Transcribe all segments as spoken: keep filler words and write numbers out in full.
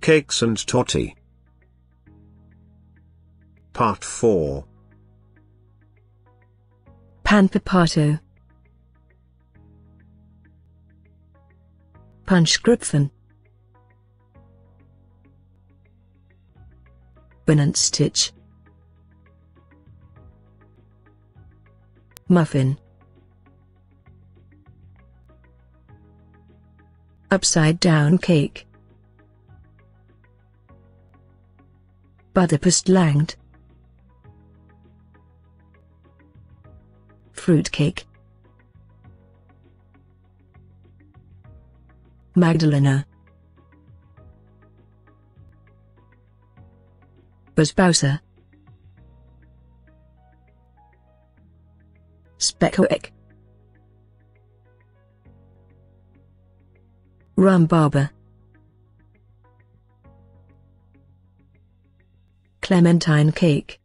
Cakes and Totty. Part four. Pan Pipato. Punschkrupfen. Pennant Stitch. Muffin. Upside Down Cake. Butterpastlangt. Fruit Cake. Magdalena. Basbousa. Spekoek. Rhubarber. Clementine Cake.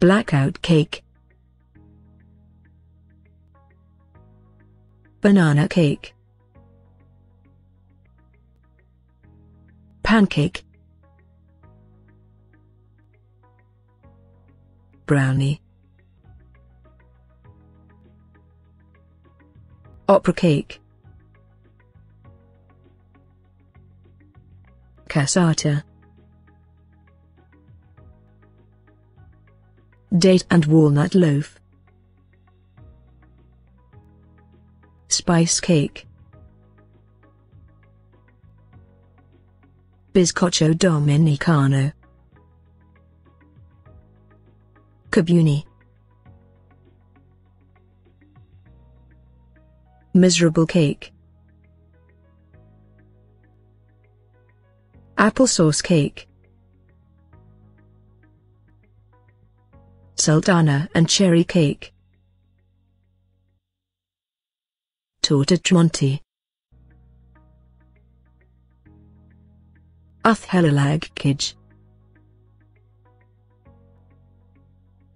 Blackout Cake. Banana Cake. Pancake. Brownie. Opera Cake. Cassata. Date and Walnut Loaf. Spice Cake. Bizcocho Dominicano. Cabuni. Miserable Cake. Applesauce Cake. Sultana and Cherry Cake. Torta Tremonti. Uthhelalag Kidge.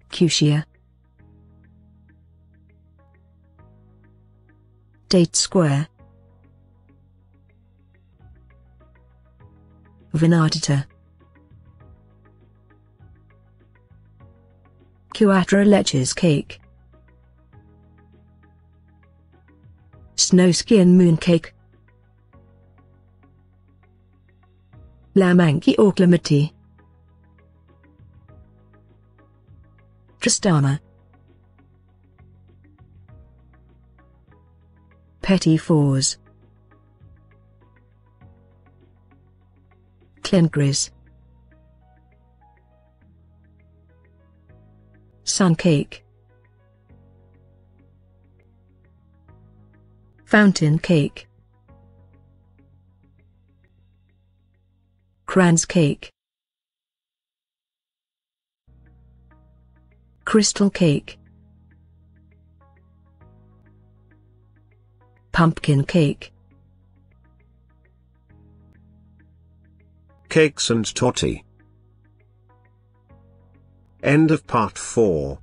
Fuchsia. Date Square. Vinatita. Quattro Leches Cake. Snowskin Mooncake. Lamanki Orclamati. Tristana. Petit Fours. Clingris. Sun Cake. Fountain Cake. Kranz Cake. Crystal Cake. Pumpkin Cake. Cakes and Totty. End of Part four.